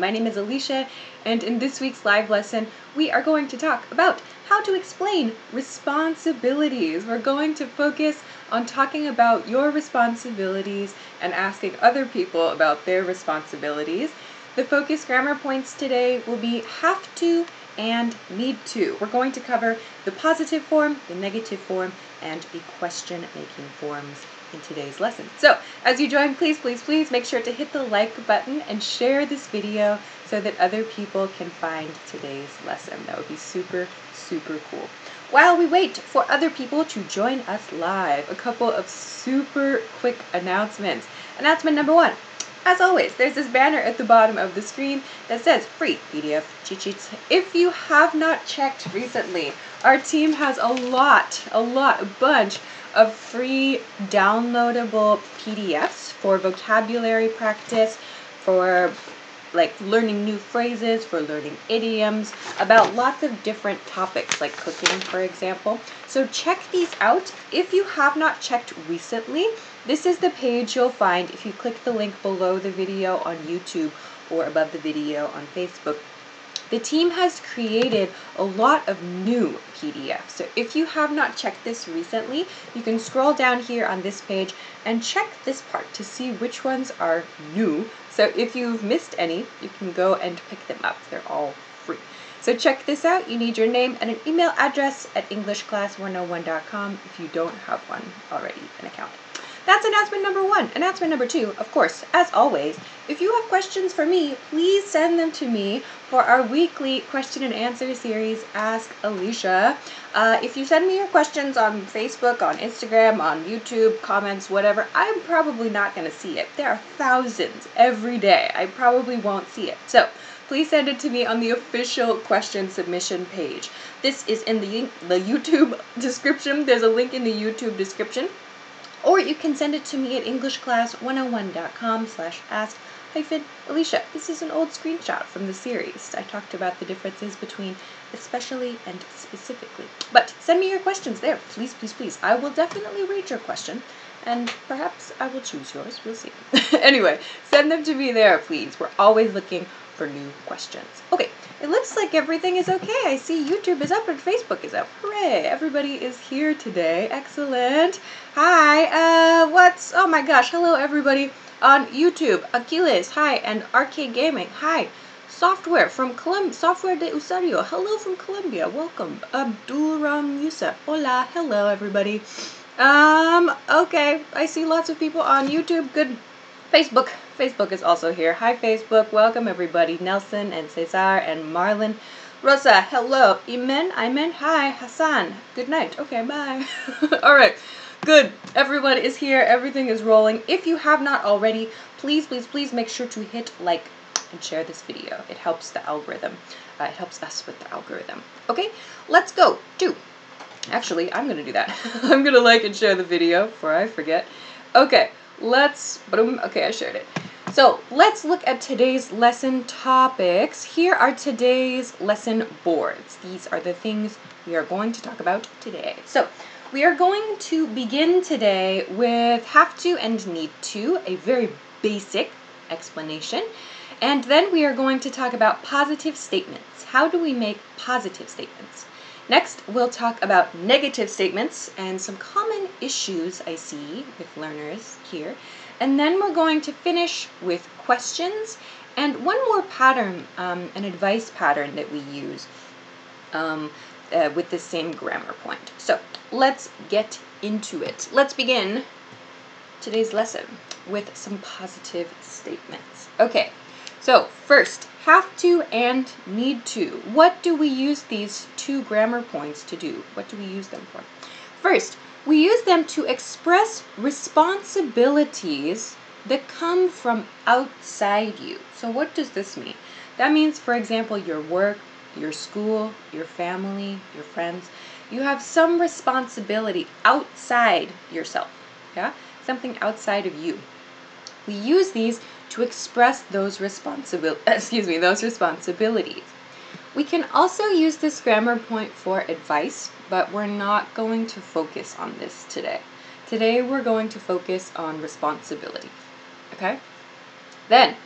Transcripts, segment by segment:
My name is Alicia, and in this week's live lesson, we are going to talk about how to explain responsibilities. We're going to focus on talking about your responsibilities and asking other people about their responsibilities. The focus grammar points today will be have to and need to. We're going to cover the positive form, the negative form, and the question-making forms in today's lesson. So, as you join, please make sure to hit the like button and share this video so that other people can find today's lesson. That would be super cool. While we wait for other people to join us live, a couple of super quick announcements. Announcement number one, as always, there's this banner at the bottom of the screen that says free PDF cheat sheets. If you have not checked recently, our team has a bunch of free downloadable PDFs for vocabulary practice, for like learning new phrases, for learning idioms, about lots of different topics like cooking, for example. So check these out. If you have not checked recently, this is the page you'll find if you click the link below the video on YouTube or above the video on Facebook. The team has created a lot of new PDFs, so if you have not checked this recently, you can scroll down here on this page and check this part to see which ones are new. So if you've missed any, you can go and pick them up. They're all free. So check this out. You need your name and an email address at EnglishClass101.com if you don't have one already, an account. That's announcement number one. Announcement number two, of course, as always, if you have questions for me, please send them to me for our weekly question and answer series, Ask Alicia. If you send me your questions on Facebook, on Instagram, on YouTube, comments, whatever, I'm probably not going to see it. There are thousands every day. I probably won't see it. So please send it to me on the official question submission page. This is in the YouTube description. There's a link in the YouTube description. Or you can send it to me at EnglishClass101.com/ask-Alicia. This is an old screenshot from the series. I talked about the differences between especially and specifically. But send me your questions there, please. I will definitely read your question, and perhaps I will choose yours. We'll see. Anyway, send them to me there, please. We're always looking for new questions. Okay, it looks like everything is okay. I see YouTube is up and Facebook is up. Hooray! Everybody is here today. Excellent. Hi, oh my gosh, hello everybody on YouTube. Achilles, hi, and RK Gaming, hi. Software from Colombia, Software de Usario, hello from Colombia, welcome. Abdulram Musa, hola, hello everybody. Okay, I see lots of people on YouTube, good. Facebook is also here. Hi, Facebook. Welcome, everybody. Nelson and Cesar and Marlon. Rosa, hello. Imen, hi. Hassan, good night. Okay, bye. All right, good. Everyone is here. Everything is rolling. If you have not already, please make sure to hit like and share this video. It helps the algorithm. It helps us with the algorithm. Okay, let's go to... Actually, I'm going to do that. I'm going to like and share the video before I forget. Okay. Okay, I shared it. So let's look at today's lesson topics. Here are today's lesson boards. These are the things we are going to talk about today. So we are going to begin today with have to and need to, a very basic explanation. And then we are going to talk about positive statements. How do we make positive statements? Next, we'll talk about negative statements and some common issues I see with learners here. And then we're going to finish with questions and one more pattern, an advice pattern that we use with the same grammar point. So let's get into it. Let's begin today's lesson with some positive statements. Okay, so first, have to and need to. What do we use these two grammar points to do? What do we use them for? First, we use them to express responsibilities that come from outside you. So what does this mean? That means, for example, your work, your school, your family, your friends. You have some responsibility outside yourself, yeah? Something outside of you. We use these to express those responsibilities. We can also use this grammar point for advice, but we're not going to focus on this today. Today we're going to focus on responsibility, okay? Then,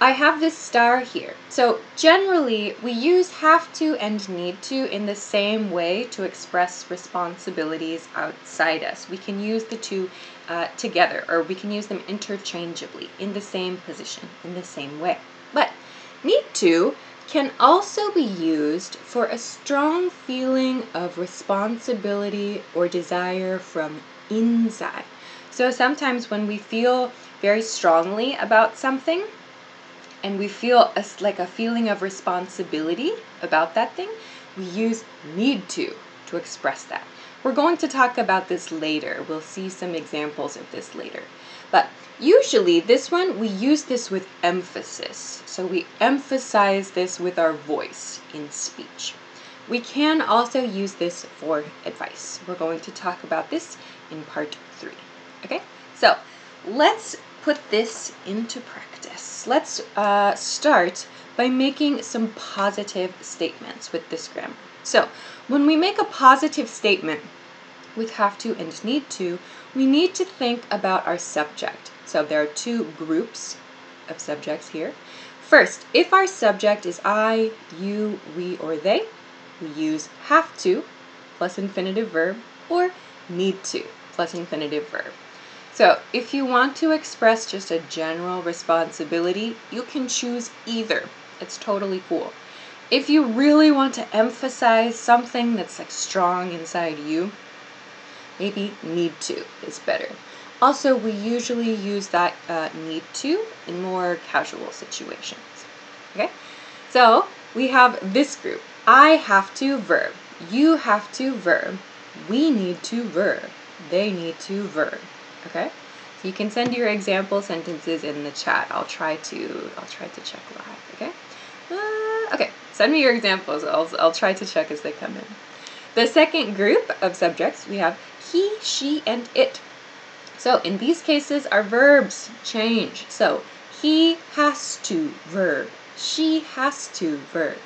I have this star here. So generally, we use have to and need to in the same way to express responsibilities outside us. We can use the two together, or we can use them interchangeably in the same position, in the same way. But need to can also be used for a strong feeling of responsibility or desire from inside. So sometimes when we feel very strongly about something, and we feel like a feeling of responsibility about that thing, we use need to express that. We're going to talk about this later. We'll see some examples of this later. But usually this one, we use this with emphasis. So we emphasize this with our voice in speech. We can also use this for advice. We're going to talk about this in part 3. Okay? So let's put this into practice. Let's start by making some positive statements with this grammar. So when we make a positive statement with have to and need to, we need to think about our subject. So there are two groups of subjects here. First, if our subject is I, you, we, or they, we use have to plus infinitive verb or need to plus infinitive verb. So if you want to express just a general responsibility, you can choose either. It's totally cool. If you really want to emphasize something that's like strong inside you, maybe need to is better. Also, we usually use that need to in more casual situations. Okay? So we have this group. I have to verb. You have to verb. We need to verb. They need to verb. Okay, so you can send your example sentences in the chat. I'll try to check live. Okay, okay. Send me your examples. I'll try to check as they come in. The second group of subjects we have he, she, and it. So in these cases, our verbs change. So he has to verb. She has to verb.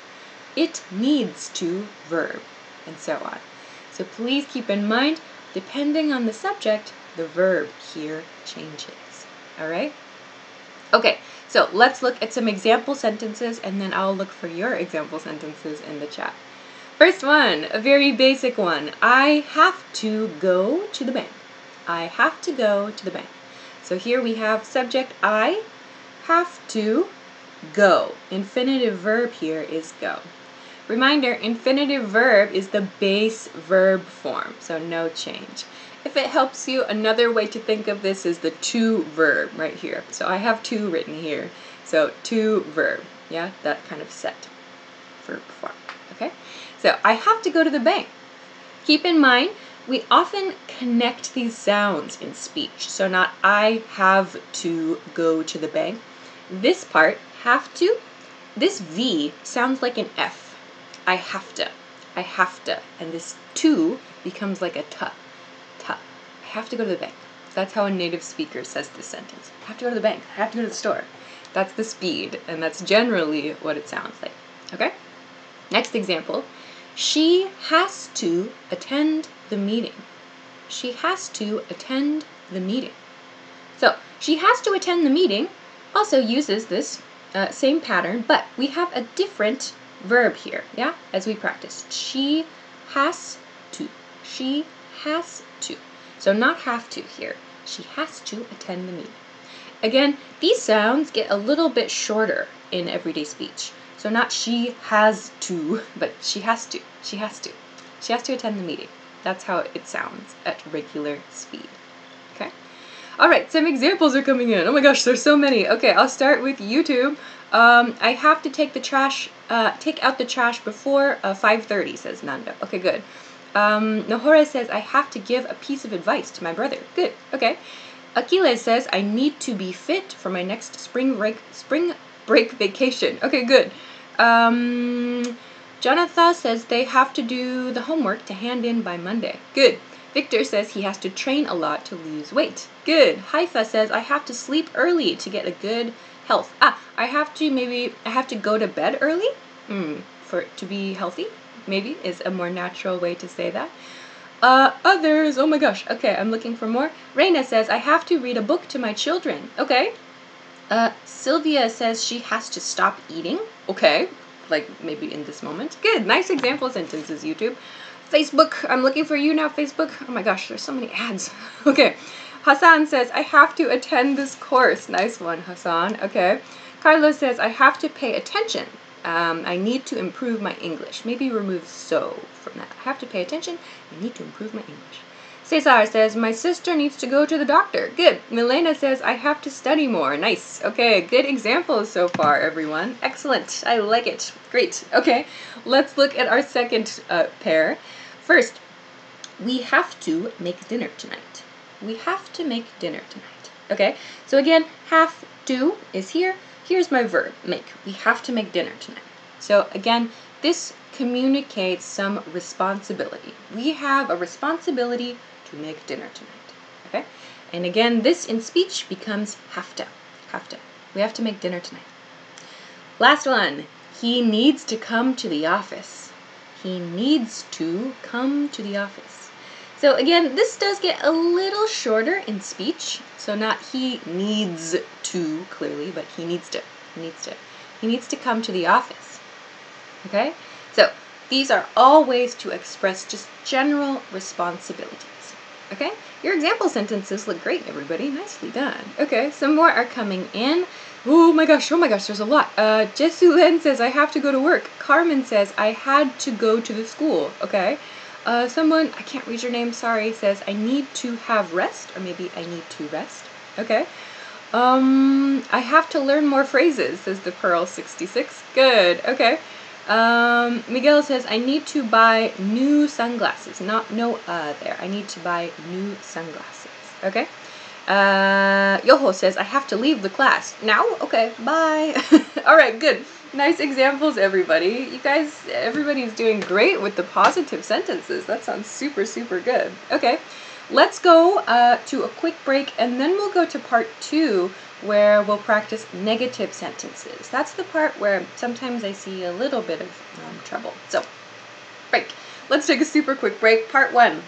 It needs to verb, and so on. So please keep in mind, depending on the subject, the verb here changes. All right? Okay, so let's look at some example sentences, and then I'll look for your example sentences in the chat. First one, a very basic one. I have to go to the bank. I have to go to the bank. So here we have subject I have to go. Infinitive verb here is go. Reminder, infinitive verb is the base verb form, so no change. If it helps you, another way to think of this is the to verb right here. So I have to written here. So to verb, yeah, that kind of set verb form, okay? So I have to go to the bank. Keep in mind, we often connect these sounds in speech. So not I have to go to the bank. This part, have to, this V sounds like an F. I have to, and this to becomes like a T. I have to go to the bank. That's how a native speaker says this sentence. I have to go to the bank. I have to go to the store. That's the speed, and that's generally what it sounds like. Okay? Next example. She has to attend the meeting. She has to attend the meeting. So, she has to attend the meeting also uses this same pattern, but we have a different verb here, yeah, as we practice. She has to. She has to. So not have to here. She has to attend the meeting. Again, these sounds get a little bit shorter in everyday speech. So not she has to, but she has to. She has to. She has to attend the meeting. That's how it sounds at regular speed. Okay? All right, some examples are coming in. Oh my gosh, there's so many. Okay, I'll start with YouTube. I have to take the trash, take out the trash before 5:30, says Nanda. Okay, good. Nahora says, I have to give a piece of advice to my brother. Good, okay. Achilles says, I need to be fit for my next spring break vacation. Okay, good. Jonathan says, they have to do the homework to hand in by Monday. Good. Victor says, he has to train a lot to lose weight. Good. Haifa says, I have to sleep early to get a good health. Ah, I have to go to bed early to be healthy. Maybe is a more natural way to say that. Others, oh my gosh, okay, I'm looking for more. Reina says, I have to read a book to my children. Okay, Sylvia says she has to stop eating. Okay, like maybe in this moment. Good, nice example sentences, YouTube. Facebook, I'm looking for you now, Facebook. Oh my gosh, there's so many ads. Okay, Hassan says, I have to attend this course. Nice one, Hassan. Okay, Carlos says, I have to pay attention. I need to improve my English. Maybe remove so from that. I have to pay attention. I need to improve my English. Cesar says, my sister needs to go to the doctor. Good. Milena says, I have to study more. Nice. Okay, good examples so far, everyone. Excellent. I like it. Great. Okay, let's look at our second pair. First, we have to make dinner tonight. We have to make dinner tonight. Okay, so again, have to is here. Here's my verb, make. We have to make dinner tonight. So again, this communicates some responsibility. We have a responsibility to make dinner tonight. Okay? And again, this in speech becomes have to. Have to. We have to make dinner tonight. Last one. He needs to come to the office. He needs to come to the office. So again, this does get a little shorter in speech. So not he needs to, clearly, but he needs to, he needs to. He needs to come to the office, okay? So these are all ways to express just general responsibilities, okay? Your example sentences look great, everybody. Nicely done. Okay, some more are coming in. Oh my gosh, there's a lot. Jesulyn says, I have to go to work. Carmen says, I had to go to the school, okay? Someone, I can't read your name, sorry, says, I need to have rest, or maybe I need to rest, okay? I have to learn more phrases, says the Pearl 66. Good, okay. Miguel says, I need to buy new sunglasses. Not no there. I need to buy new sunglasses, okay? Yoho says, I have to leave the class. Now? Okay, bye. All right, good. Nice examples, everybody. You guys, everybody's doing great with the positive sentences. That sounds super, super good. Okay, let's go to a quick break, and then we'll go to part 2, where we'll practice negative sentences. That's the part where sometimes I see a little bit of trouble. So, break. Let's take a super quick break. Part 1.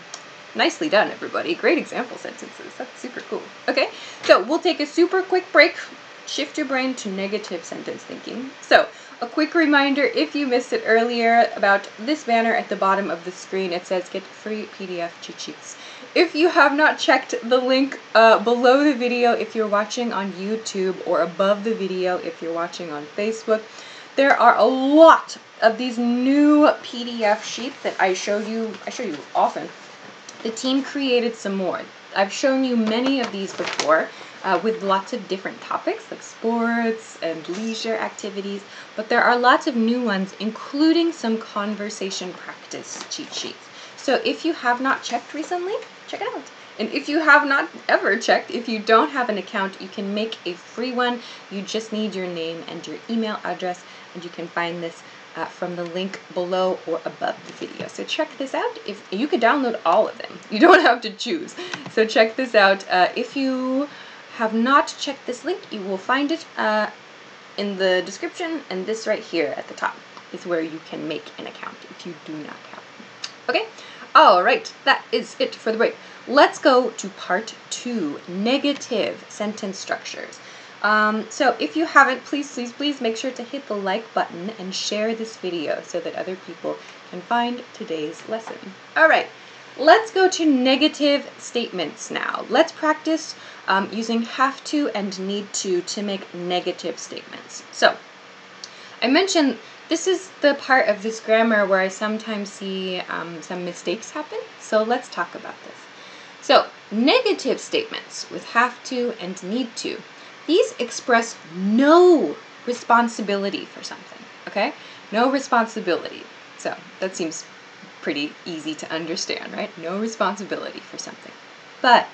Nicely done, everybody. Great example sentences. That's super cool. Okay, so we'll take a super quick break. Shift your brain to negative sentence thinking. So, a quick reminder, if you missed it earlier, about this banner at the bottom of the screen. It says, get free PDF cheat sheets. If you have not checked the link below the video if you're watching on YouTube, or above the video if you're watching on Facebook, there are a lot of these new PDF sheets that I show you often. The team created some more. I've shown you many of these before with lots of different topics like sports and leisure activities, but there are lots of new ones, including some conversation practice cheat sheets. So if you have not checked recently, check it out. And if you have not ever checked, if you don't have an account, you can make a free one. You just need your name and your email address, and you can find this from the link below or above the video. So check this out. If you could download all of them. You don't have to choose. So check this out. If you have not checked this link, you will find it in the description, and this right here at the top is where you can make an account if you do not have one. Okay? All right. That is it for the break. Let's go to part 2, negative sentence structures. So if you haven't, please make sure to hit the like button and share this video so that other people can find today's lesson. All right, let's go to negative statements now. Let's practice using have to and need to make negative statements. So I mentioned this is the part of this grammar where I sometimes see some mistakes happen. So let's talk about this. So negative statements with have to and need to. These express no responsibility for something, okay? No responsibility. So that seems pretty easy to understand, right? No responsibility for something. But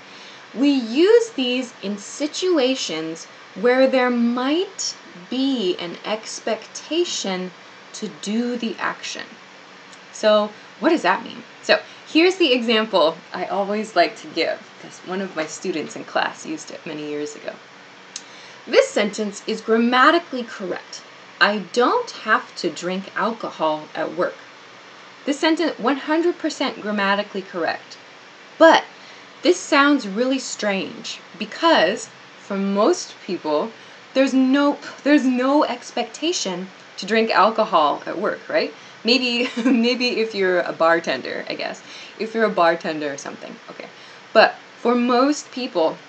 we use these in situations where there might be an expectation to do the action. So what does that mean? So here's the example I always like to give because one of my students in class used it many years ago. This sentence is grammatically correct. I don't have to drink alcohol at work. This sentence 100% grammatically correct. But this sounds really strange because for most people, There's no expectation to drink alcohol at work, right? Maybe if you're a bartender, I guess. If you're a bartender or something, okay. But for most people,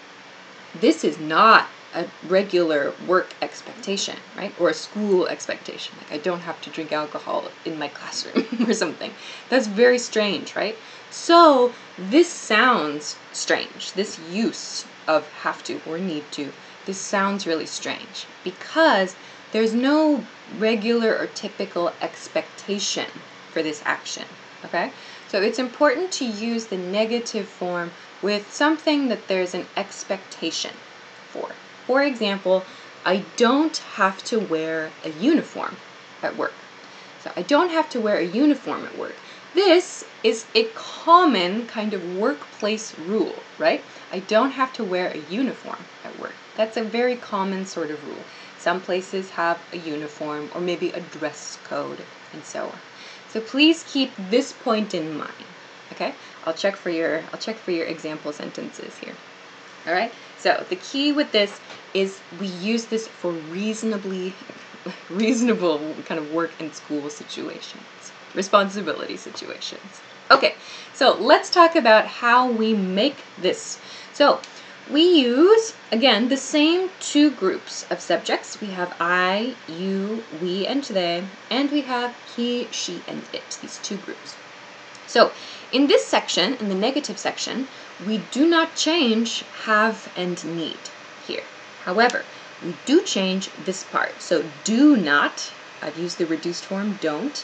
this is not a regular work expectation, right? Or a school expectation. Like, I don't have to drink alcohol in my classroom or something. That's very strange, right? So this sounds strange. This use of have to or need to, this sounds really strange because there's no regular or typical expectation for this action, okay? So it's important to use the negative form with something that there's an expectation for. For example, I don't have to wear a uniform at work. So I don't have to wear a uniform at work. This is a common kind of workplace rule, right? I don't have to wear a uniform at work. That's a very common sort of rule. Some places have a uniform or maybe a dress code and so on. So please keep this point in mind, okay? I'll check for your example sentences here. All right? So the key with this is we use this for reasonable kind of work and school situations, responsibility situations. Okay, so let's talk about how we make this. So we use, again, the same two groups of subjects. We have I, you, we, and they, and we have he, she, and it, these two groups. So in this section, in the negative section, we do not change have and need here. However, we do change this part. So do not, I've used the reduced form don't,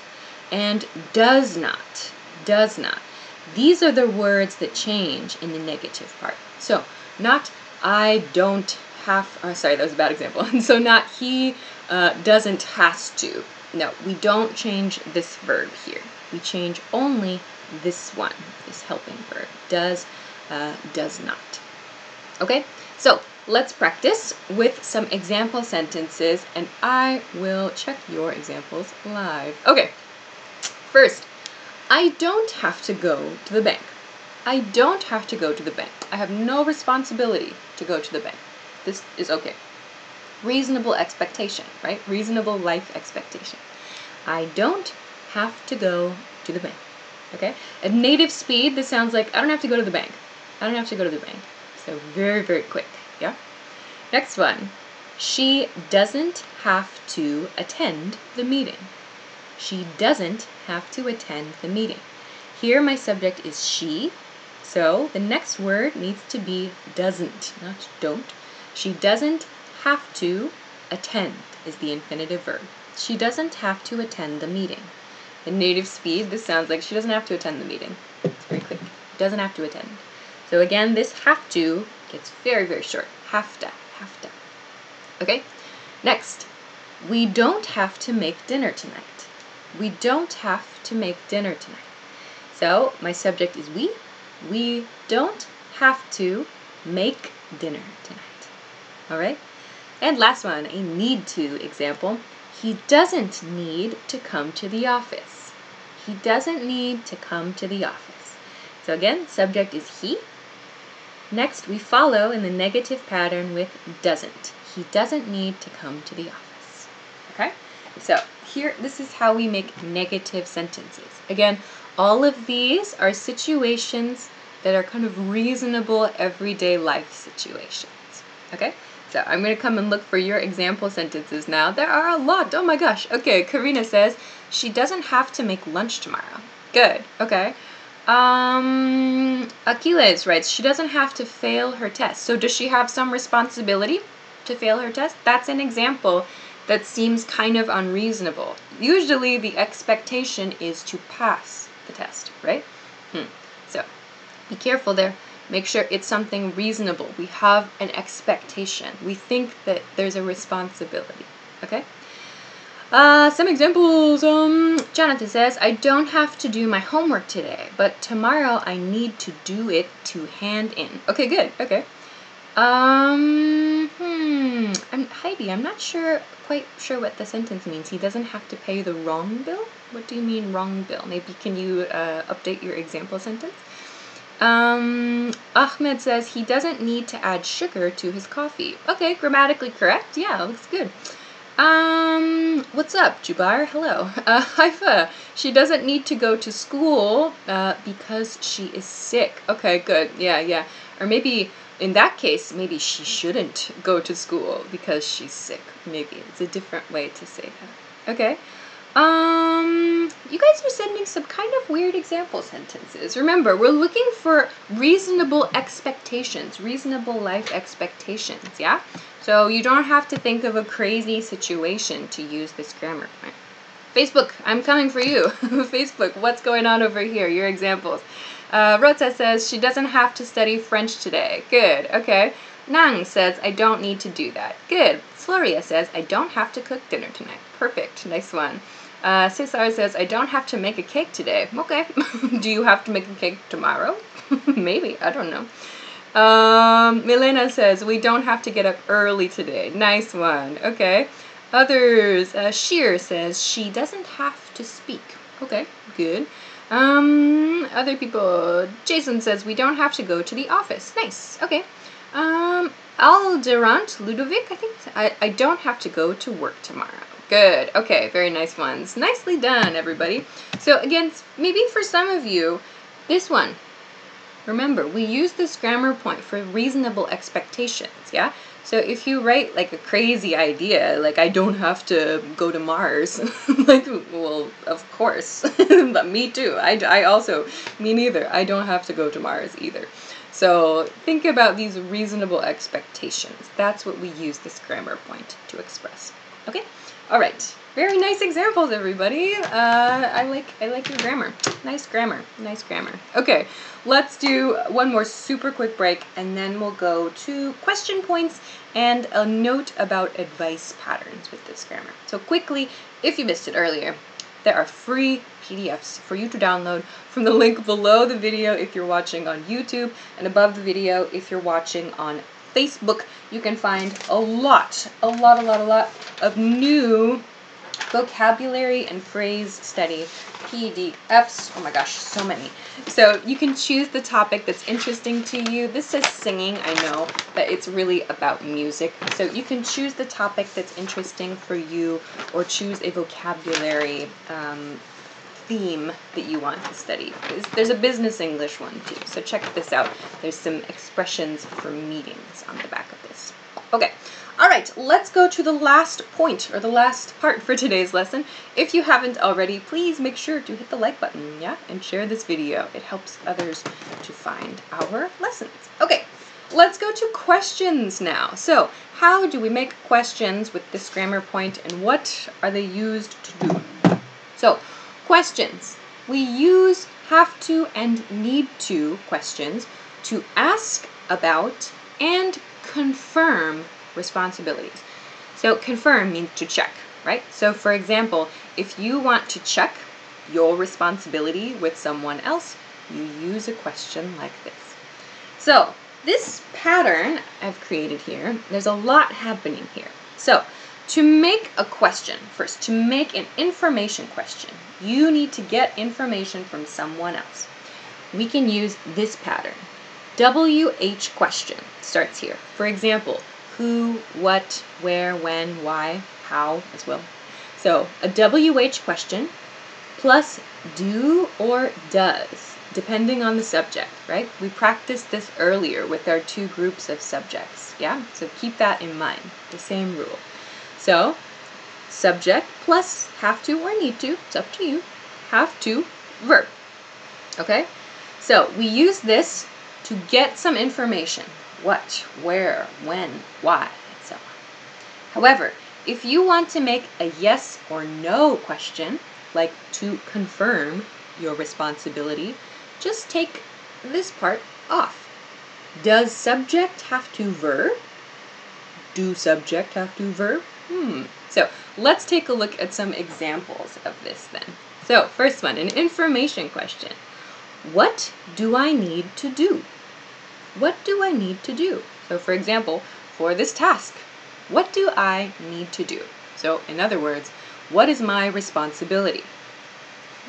and does not, does not. These are the words that change in the negative part. So not I don't have, oh, sorry, that was a bad example. And so not he doesn't has to. No, we don't change this verb here. We change only this one, this helping verb, does not. Okay, so let's practice with some example sentences, and I will check your examples live. Okay, first, I don't have to go to the bank. I don't have to go to the bank. I have no responsibility to go to the bank. This is okay. Reasonable expectation, right? Reasonable life expectation. I don't have to go to the bank. Okay? At native speed, this sounds like I don't have to go to the bank. I don't have to go to the bank. So very, very quick. Yeah? Next one. She doesn't have to attend the meeting. She doesn't have to attend the meeting. Here my subject is she, so the next word needs to be doesn't, not don't. She doesn't have to attend is the infinitive verb. She doesn't have to attend the meeting. In native speed, this sounds like she doesn't have to attend the meeting. It's very quick. Doesn't have to attend. So again, this have to gets very, very short. Have to, have to. Okay? Next, we don't have to make dinner tonight. We don't have to make dinner tonight. So my subject is we. We don't have to make dinner tonight. All right? And last one, a need to example. He doesn't need to come to the office. He doesn't need to come to the office. So again, subject is he. Next, we follow in the negative pattern with doesn't. He doesn't need to come to the office. Okay? So here, this is how we make negative sentences. Again, all of these are situations that are kind of reasonable everyday life situations. Okay? So I'm going to come and look for your example sentences now. There are a lot. Oh my gosh. Okay, Karina says, she doesn't have to make lunch tomorrow. Good. Okay. Achilles writes, she doesn't have to fail her test. So does she have some responsibility to fail her test? That's an example that seems kind of unreasonable. Usually the expectation is to pass the test, right? So be careful there. Make sure it's something reasonable. We have an expectation. We think that there's a responsibility. Okay? Some examples. Jonathan says, I don't have to do my homework today, but tomorrow I need to do it to hand in. Okay, good. Okay. Heidi, I'm not sure, quite sure what the sentence means. He doesn't have to pay the wrong bill? What do you mean wrong bill? Maybe can you update your example sentence? Ahmed says he doesn't need to add sugar to his coffee. Okay, grammatically correct. Yeah, looks good. What's up, Jubair? Hello. Haifa, she doesn't need to go to school because she is sick. Okay, good. Yeah, yeah. Or maybe in that case, maybe she shouldn't go to school because she's sick. Maybe it's a different way to say that. Okay. You guys are sending some kind of weird example sentences. Remember, we're looking for reasonable expectations, reasonable life expectations, yeah? So you don't have to think of a crazy situation to use this grammar point. Facebook, I'm coming for you. Facebook, what's going on over here? Your examples. Rota says she doesn't have to study French today. Good, okay. Nang says, I don't need to do that. Good. Floria says, I don't have to cook dinner tonight. Perfect. Nice one. Cesar says, I don't have to make a cake today. Okay. Do you have to make a cake tomorrow? Maybe. I don't know. Milena says, we don't have to get up early today. Nice one. Okay. Others. Sheer says, she doesn't have to speak. Okay. Good. Other people. Jason says, we don't have to go to the office. Nice. Okay. Alderant, Ludovic, I think, I don't have to go to work tomorrow. Good, okay, very nice ones. Nicely done, everybody. So again, maybe for some of you, this one, remember, we use this grammar point for reasonable expectations, yeah? So if you write like a crazy idea, like I don't have to go to Mars, like, well, of course, but me too. Me neither, I don't have to go to Mars either. So think about these reasonable expectations. That's what we use this grammar point to express. Okay? All right. Very nice examples, everybody. I like your grammar. Nice grammar. Nice grammar. Okay. Let's do one more super quick break, and then we'll go to question points and a note about advice patterns with this grammar. So quickly, if you missed it earlier, there are free PDFs for you to download from the link below the video if you're watching on YouTube, and above the video if you're watching on Facebook. You can find a lot of new vocabulary and phrase study PDFs. Oh my gosh, so many. So you can choose the topic that's interesting to you. This says singing, I know, but it's really about music. So you can choose the topic that's interesting for you or choose a vocabulary theme that you want to study. There's a business English one too, so check this out. There's some expressions for meetings on the back of this. Okay. All right, let's go to the last point or the last part for today's lesson. If you haven't already, please make sure to hit the like button, yeah, and share this video. It helps others to find our lessons. Okay, let's go to questions now. So how do we make questions with this grammar point, and what are they used to do? So questions. We use have to and need to questions to ask about and confirm responsibilities. So confirm means to check, right? So for example, if you want to check your responsibility with someone else, you use a question like this. So this pattern I've created here, there's a lot happening here. So to make a question, first, to make an information question, you need to get information from someone else. We can use this pattern. WH question starts here. For example, who, what, where, when, why, how as well. So a WH question plus do or does, depending on the subject, right? We practiced this earlier with our two groups of subjects, yeah? So keep that in mind, the same rule. So subject plus have to or need to, it's up to you, have to, verb, okay? So we use this to get some information. What, where, when, why, and so on. However, if you want to make a yes or no question, like to confirm your responsibility, just take this part off. Does subject have to verb? Do subject have to verb? So let's take a look at some examples of this then. So first one, an information question. What do I need to do? What do I need to do? So for example, for this task, what do I need to do? So in other words, what is my responsibility?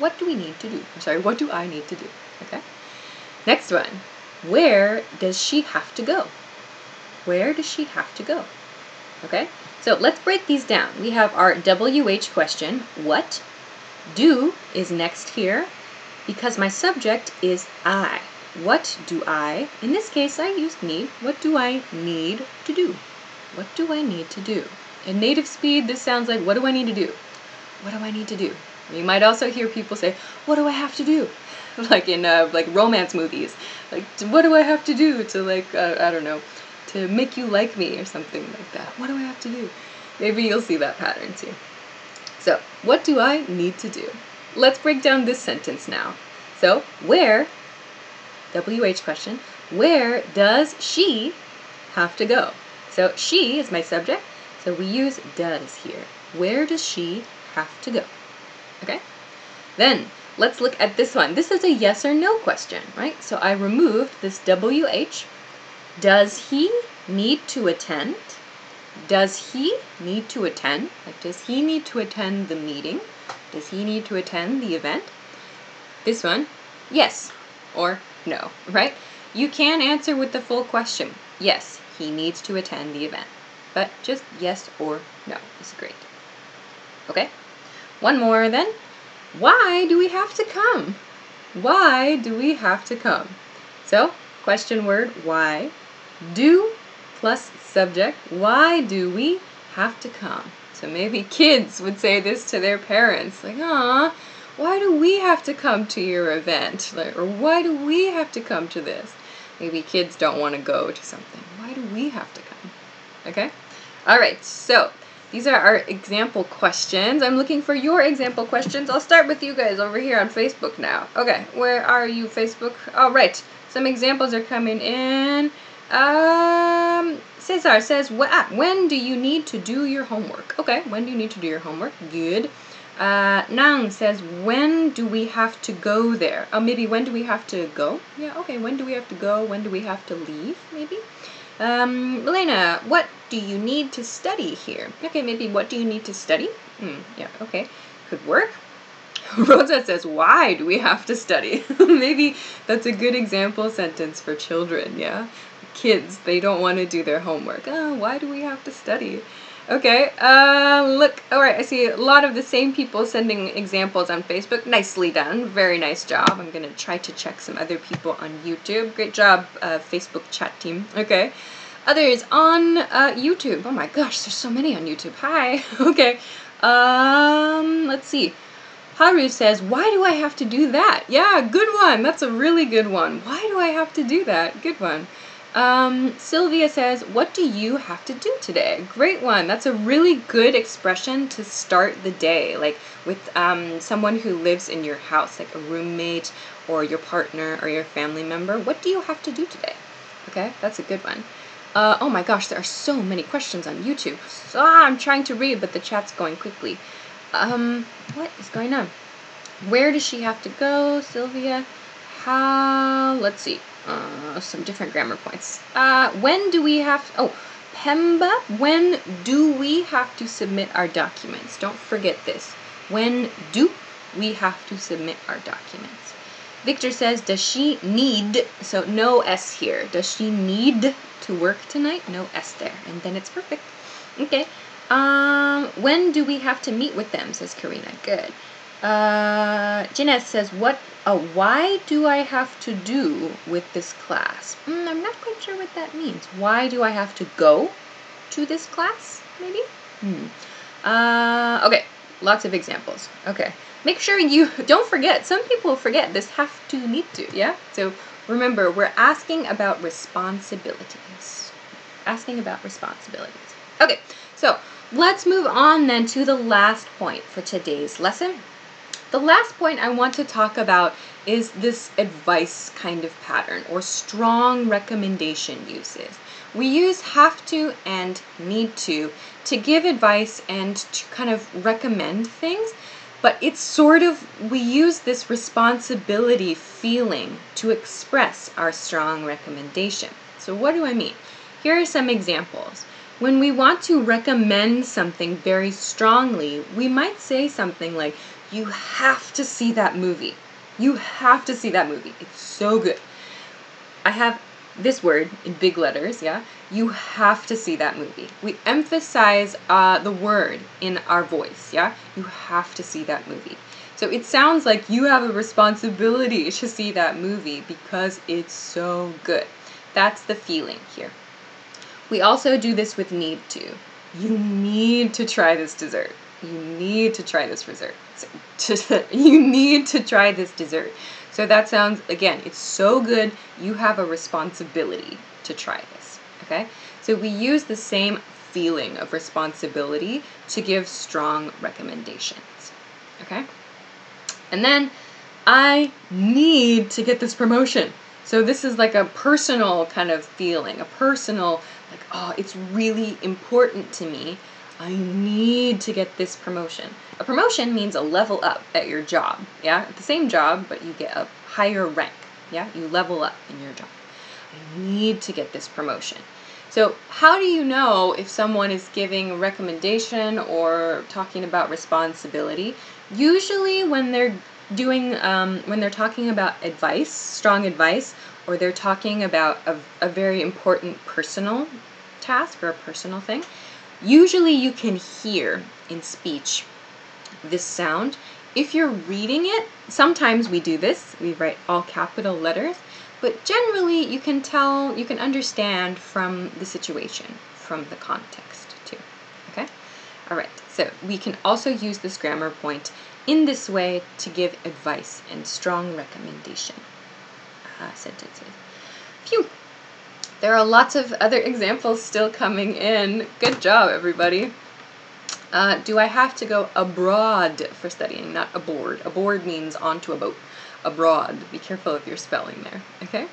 What do we need to do? I'm sorry, what do I need to do? Okay. Next one. Where does she have to go? Where does she have to go? Okay, so let's break these down. We have our WH question, what? Do is next here because my subject is I. What do I, in this case I used need, what do I need to do? What do I need to do? In native speed, this sounds like, what do I need to do? What do I need to do? You might also hear people say, what do I have to do? Like in like romance movies. Like, what do I have to do to like, I don't know, to make you like me or something like that. What do I have to do? Maybe you'll see that pattern too. So, what do I need to do? Let's break down this sentence now. So, where, WH question, where does she have to go? So, she is my subject, so we use does here. Where does she have to go? Okay? Then, let's look at this one. This is a yes or no question, right? So I removed this WH. Does he need to attend? Does he need to attend? Like, does he need to attend the meeting? Does he need to attend the event? This one, yes or no, right? You can answer with the full question. Yes, he needs to attend the event. But just yes or no is great. Okay? One more then. Why do we have to come? Why do we have to come? So, question word, why. Do plus subject, why do we have to come? So maybe kids would say this to their parents, like, aw, why do we have to come to your event? Like, or why do we have to come to this? Maybe kids don't want to go to something. Why do we have to come? Okay? All right, so these are our example questions. I'm looking for your example questions. I'll start with you guys over here on Facebook now. Okay, where are you, Facebook? All right, some examples are coming in. Cesar says, when do you need to do your homework? Okay, when do you need to do your homework? Good. Nang says, when do we have to go there? Oh, maybe when do we have to go? Yeah, okay, when do we have to go? When do we have to leave, maybe? Elena, what do you need to study here? Okay, maybe what do you need to study? Yeah, okay, could work. Rosa says, why do we have to study? Maybe that's a good example sentence for children, yeah? Kids, they don't want to do their homework. Oh, why do we have to study? Okay, look, all right, I see a lot of the same people sending examples on Facebook. Nicely done, very nice job. I'm gonna try to check some other people on YouTube. Great job, Facebook chat team, okay. Others on YouTube. Oh my gosh, there's so many on YouTube. Hi. Okay. Let's see. Haru says, why do I have to do that? Yeah, good one. That's a really good one. Why do I have to do that? Good one. Sylvia says, what do you have to do today? Great one. That's a really good expression to start the day, like with someone who lives in your house, like a roommate or your partner or your family member. What do you have to do today? Okay, that's a good one. Oh my gosh, there are so many questions on YouTube. I'm trying to read, but the chat's going quickly. What is going on? Where does she have to go, Sylvia? How, let's see, some different grammar points. When do we have, Pemba, when do we have to submit our documents? Don't forget this. When do we have to submit our documents? Victor says, does she need, so no S here, does she need to work tonight? No S there, and then it's perfect. Okay. When do we have to meet with them, says Karina. Good. Jeanette says, why do I have to do with this class? I'm not quite sure what that means. Why do I have to go to this class, maybe? Okay, lots of examples. Okay, make sure you don't forget. Some people forget this have to, need to, yeah? So remember, we're asking about responsibilities. Asking about responsibilities. Okay, so let's move on then to the last point for today's lesson. The last point I want to talk about is this advice kind of pattern or strong recommendation uses. We use have to and need to give advice and to kind of recommend things. But it's sort of, we use this responsibility feeling to express our strong recommendation. So what do I mean? Here are some examples. When we want to recommend something very strongly, we might say something like, you have to see that movie. You have to see that movie. It's so good. I have this word in big letters, yeah? You have to see that movie. We emphasize the word in our voice, yeah? You have to see that movie. So it sounds like you have a responsibility to see that movie because it's so good. That's the feeling here. We also do this with need to. You need to try this dessert. You need to try this dessert. You need to try this dessert. So that sounds, again, it's so good, you have a responsibility to try this, okay? So we use the same feeling of responsibility to give strong recommendations, okay? And then, I need to get this promotion. So this is like a personal kind of feeling, a personal, like, oh, it's really important to me. I need to get this promotion. A promotion means a level up at your job, yeah? At the same job, but you get a higher rank, yeah? You level up in your job. I need to get this promotion. So how do you know if someone is giving a recommendation or talking about responsibility? Usually when they're doing, when they're talking about advice, strong advice, or they're talking about a very important personal task or a personal thing, usually you can hear in speech this sound. If you're reading it, sometimes we do this, we write all capital letters, but generally you can tell, you can understand from the situation, from the context too, okay? All right, so we can also use this grammar point in this way to give advice and strong recommendation sentences. Phew! There are lots of other examples still coming in. Good job, everybody. Do I have to go abroad for studying, not aboard? Aboard means onto a boat. Abroad. Be careful of your spelling there, okay?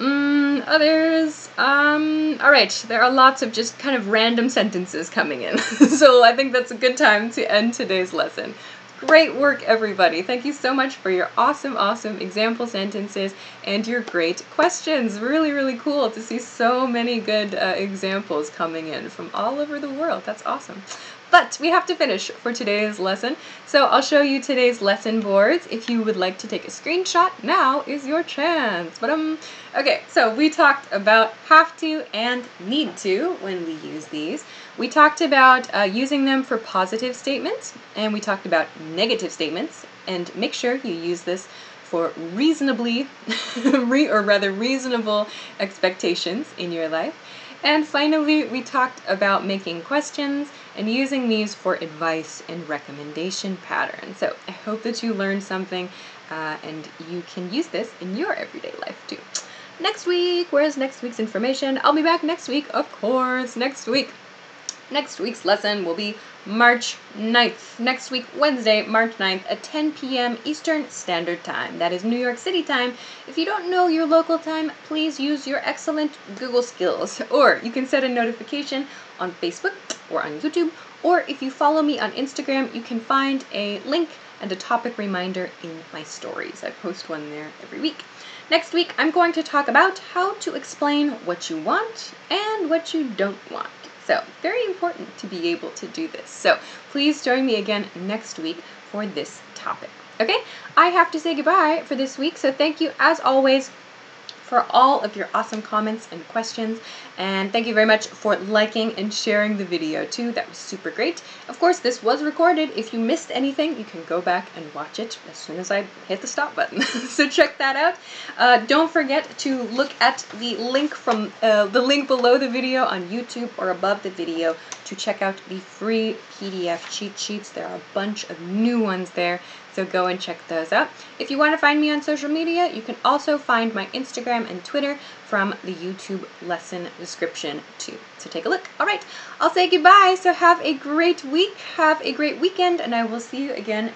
Others, all right, there are lots of just kind of random sentences coming in. So I think that's a good time to end today's lesson. Great work, everybody. Thank you so much for your awesome, awesome example sentences and your great questions. Really, really cool to see so many good examples coming in from all over the world. That's awesome. But we have to finish for today's lesson. So I'll show you today's lesson boards. If you would like to take a screenshot, now is your chance. Okay, so we talked about have to and need to when we use these. We talked about using them for positive statements, and we talked about negative statements. And make sure you use this for reasonably, reasonable expectations in your life. And finally, we talked about making questions and using these for advice and recommendation patterns. So I hope that you learned something and you can use this in your everyday life too. Next week, where's next week's information? I'll be back next week, of course, next week. Next week's lesson will be March 9th. Next week, Wednesday, March 9th at 10 p.m. Eastern Standard Time. That is New York City time. If you don't know your local time, please use your excellent Google skills. Or you can set a notification on Facebook or on YouTube. Or if you follow me on Instagram, you can find a link and a topic reminder in my stories. I post one there every week. Next week, I'm going to talk about how to explain what you want and what you don't want. So, very important to be able to do this. So, please join me again next week for this topic. Okay? I have to say goodbye for this week, so thank you as always for all of your awesome comments and questions, and thank you very much for liking and sharing the video too. That was super great. Of course, this was recorded. If you missed anything, you can go back and watch it as soon as I hit the stop button. So check that out. Don't forget to look at the link from the link below the video on YouTube or above the video to check out the free PDF cheat sheets. There are a bunch of new ones there. So go and check those out. If you want to find me on social media, you can also find my Instagram and Twitter from the YouTube lesson description too. So take a look. All right, I'll say goodbye. So have a great week, have a great weekend, and I will see you again